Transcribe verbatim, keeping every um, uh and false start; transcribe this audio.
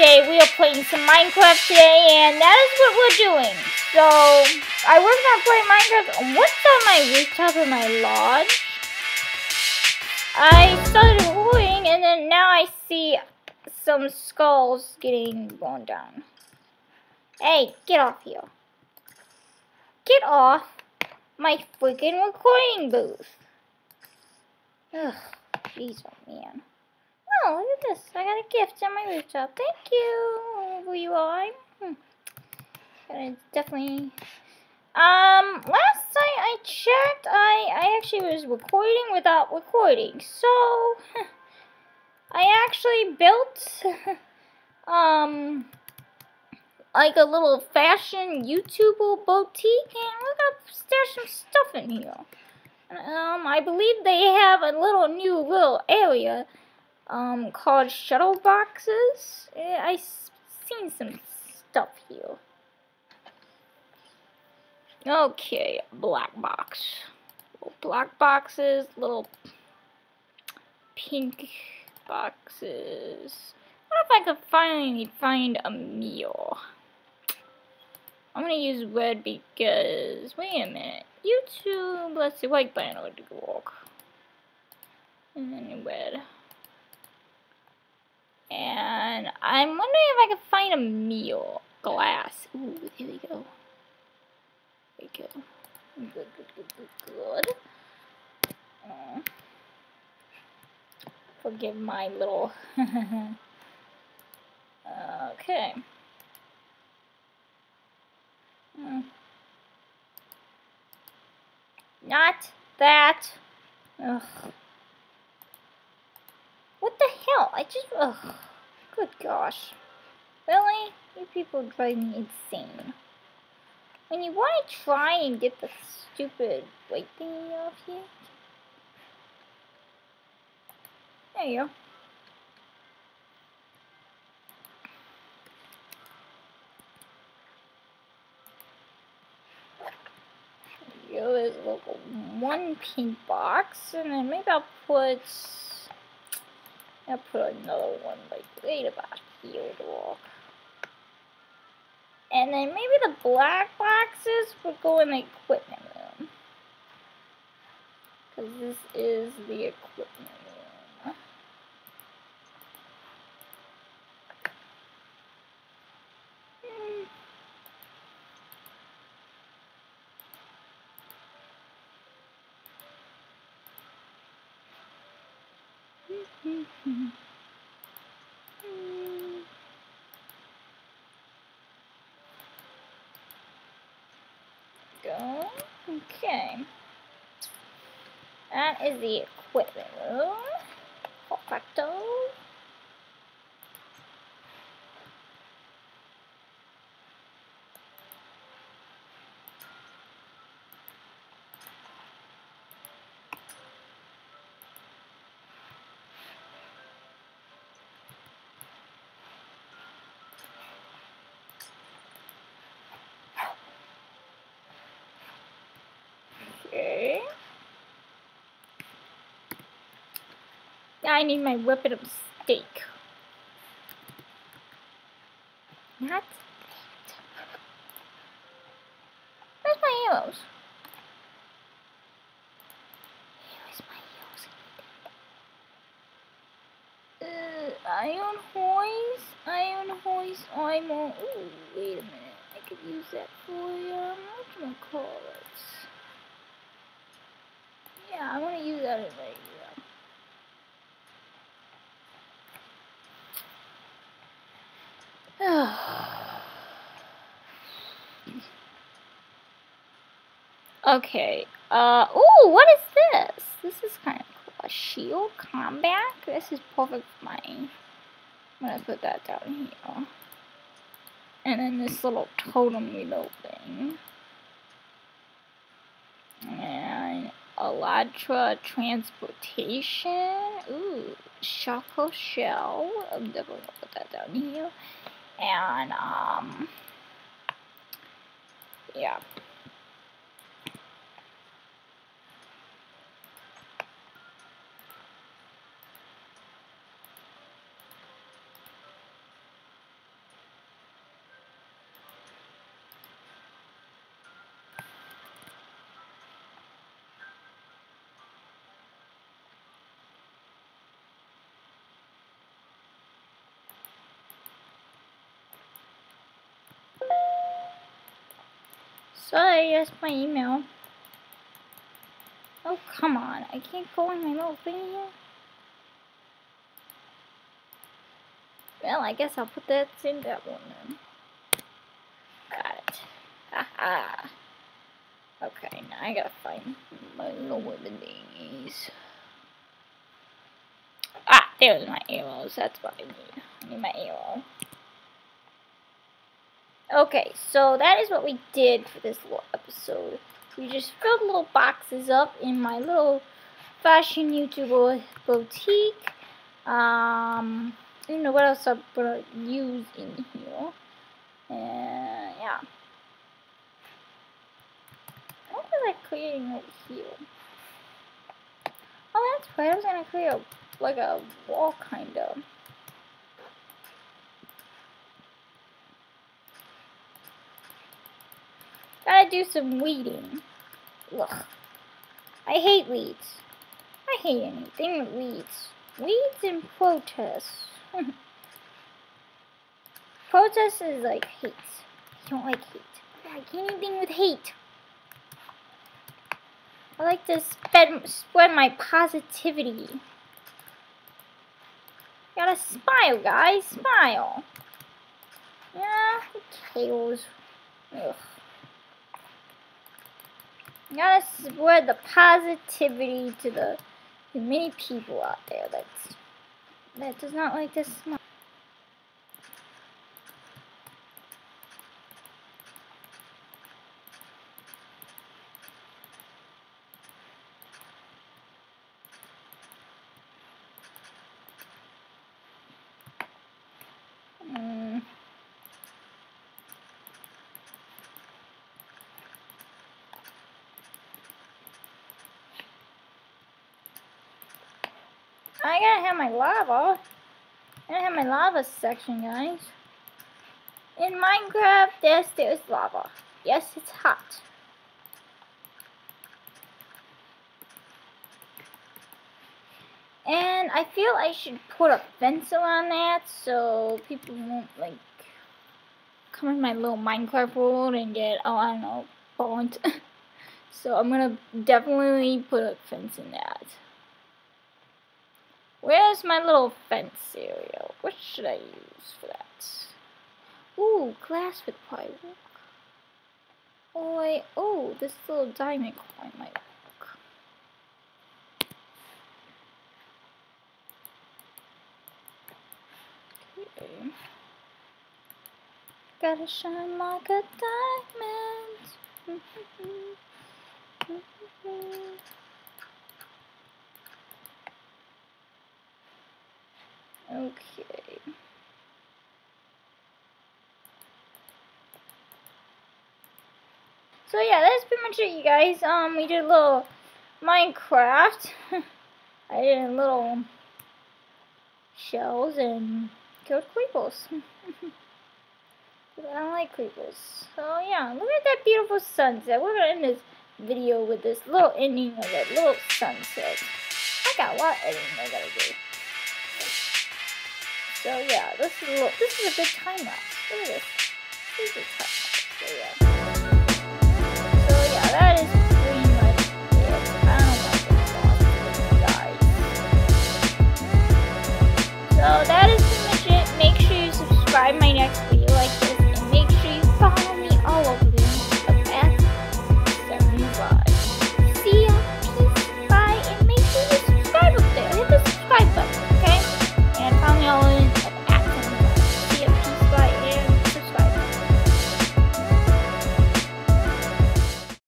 Today we are playing some Minecraft today, and that is what we're doing. So I was gonna play Minecraft. What's on my rooftop of my lodge? I started recording, and then now I see some skulls getting blown down. Hey, get off here! Get off my freaking recording booth! Ugh, jeez, oh man. Oh, look at this. I got a gift on my rooftop. Thank you. Who you are? Hmm. Gonna definitely... Um, last time I checked, I, I actually was recording without recording. So, I actually built, um, like a little fashion YouTuber boutique. And we're gonna stash some stuff in here. Um, I believe they have a little new little area. Um, called shuttle boxes. I've seen some stuff here. Okay, black box. Little black boxes, little pink boxes. What if I could finally find a meal? I'm gonna use red because, wait a minute. YouTube, let's see, white button or to walk. And then red. And I'm wondering if I can find a meal. Glass. Ooh, here we go. Here we go. Good, good, good, good, good. Oh. Forgive my little... Okay. Mm. Not that. Ugh. What the hell? I just... Ugh. Good gosh. Really? You people drive me insane. When you want to try and get the stupid white thingy off here. There you go. There you go. There's one pink box. And then maybe I'll put... I'll put another one like right about here to walk. And then maybe the black boxes will go in the equipment room. Because this is the equipment room. Mm. Go. Okay. That is the equipment room. Perfecto. I need my weapon of steak. Not that. Where's my arrows? Here's my arrows. Uh, iron hoist, iron hoist, I'm on. Ooh, wait a minute. I could use that for um, whatchamacallits. Yeah, I want to use that in my. Okay, uh, ooh, what is this? This is kind of cool. A shield combat? This is perfect for mine. I'm gonna put that down here. And then this little totem reload thing. And Elytra transportation. Ooh, Shuckle shell. I'm definitely gonna put that down here. And, um, yeah. So I asked my email. Oh, come on. I can't go in my little thing here. Well, I guess I'll put that in that one then. Got it. Haha. Okay, now I gotta find my little women thingies. Ah, there's my arrows. That's what I need. I need my arrow. Okay, so that is what we did for this little episode. We just filled little boxes up in my little fashion YouTuber boutique. Um, I don't know what else I'm gonna use in here. And yeah. What was I creating over here? Oh, that's right. I was gonna create a, like a wall kind of. Gotta do some weeding. Ugh. I hate weeds. I hate anything with weeds. Weeds and protests. Protests is like hate. I don't like hate. I like anything with hate. I like to spread, spread my positivity. Gotta smile, guys. Smile. Yeah, who cares? Ugh. You gotta spread the positivity to the, the many people out there that's, that does not like to smile. I gotta have my lava. I gotta have my lava section, guys. In Minecraft, yes, there's lava. Yes, it's hot. And I feel I should put a fence around that so people won't, like, come in my little Minecraft world and get, oh, I don't know, burnt. So I'm gonna definitely put a fence in that. Where's my little fence area? What should I use for that? Ooh, glass would probably work. Oh, I, oh, this little diamond coin might work. Okay. Gotta shine like a diamond. Okay. So yeah, that's pretty much it, you guys. Um, we did a little Minecraft. I did little shells and killed creepers. I don't like creepers. So yeah, look at that beautiful sunset. We're gonna end this video with this little ending of that little sunset. I got a lot of editing I gotta do. So yeah, this is a little, this is a good time lapse. Look at this. This is a good time lapse. So yeah. So yeah, that is.